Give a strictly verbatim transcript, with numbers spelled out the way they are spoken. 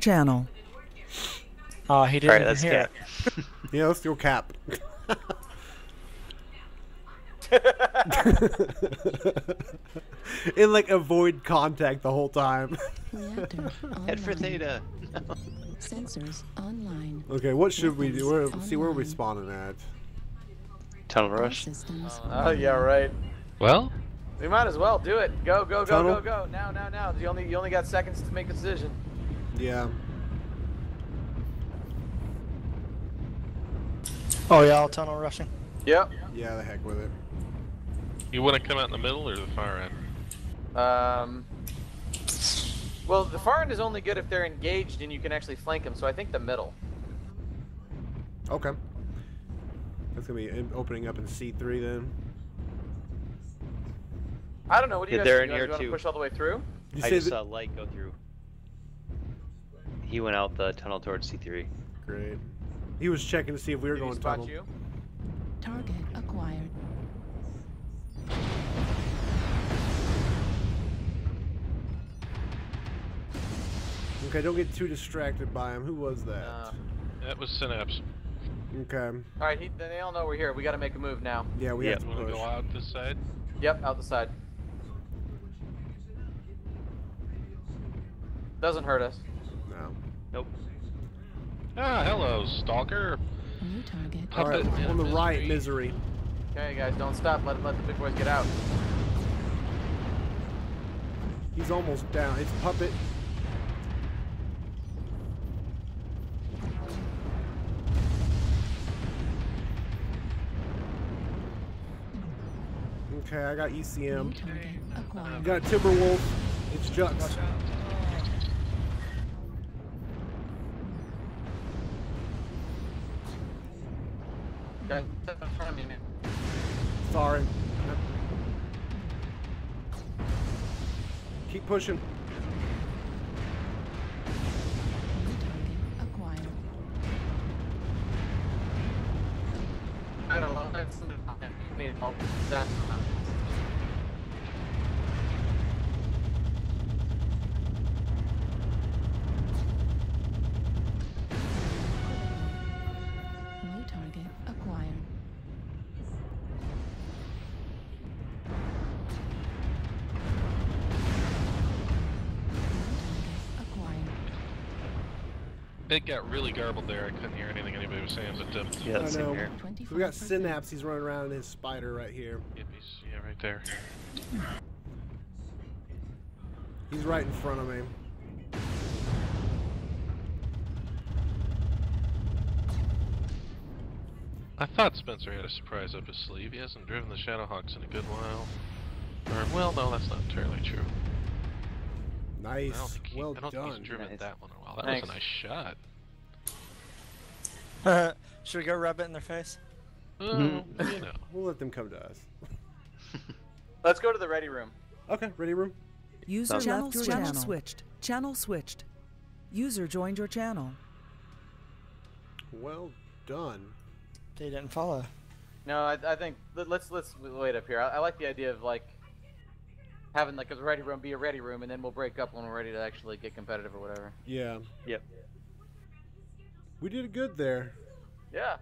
channel. Oh, he didn't right, that's hear cap. It. Yeah, that's your cap. And like avoid contact the whole time. Head for theta. No. Sensors online. Okay, what should we do? Where, see where are we spawning at? Tunnel rush. Oh, oh yeah, right. Well, we might as well do it. Go, go, go, Tunnel? go, go! Now, now, now! You only, you only got seconds to make a decision. Yeah. Oh yeah, I'll tunnel rushing. Yep. Yeah, the heck with it. You want to come out in the middle or the far end? Um. Well, the far end is only good if they're engaged and you can actually flank them. So I think the middle. Okay. That's gonna be opening up in C three then. I don't know. What do you yeah, guys, do? You guys want to push all the way through? You I just saw light go through. He went out the tunnel towards C three. Great. He was checking to see if we were Did going he spot tunnel. You? Target acquired. Okay, don't get too distracted by him. Who was that? Uh, that was Synapse. Okay. All right, he, they all know we're here. We got to make a move now. Yeah, we yep. have to push. Go out this side. Yep, out the side. Doesn't hurt us. No. Nope. Ah, hello, stalker. New target. Puppet. All right, on the Misery. right, Misery. Okay, guys, don't stop. Let let the big boys get out. He's almost down. It's Puppet. Okay, I got E C M. I got Timberwolf. It's Jux. Okay. Sorry. Keep pushing. I don't know. I need help. That's not. It got really garbled there. I couldn't hear anything anybody was saying, but um, yeah, that's in here. We got Synapse. He's running around in his spider right here. Yep, he's, yeah, right there. He's right in front of me. I thought Spencer had a surprise up his sleeve. He hasn't driven the Shadowhawks in a good while. Or, well, no, that's not entirely true. Nice. I don't think he, well I don't done. Think he's driven nice. That one in a while. That Thanks. was a nice shot. Uh, should we go rub it in their face? Uh, no. We'll let them come to us. Let's go to the ready room. Okay, ready room. User left channel, your channel. channel switched. Channel switched. User joined your channel. Well done. They didn't follow. No, I, I think let's let's wait up here. I, I like the idea of like. Having like a ready room be a ready room, and then we'll break up when we're ready to actually get competitive or whatever. Yeah. Yep. We did good there. Yeah.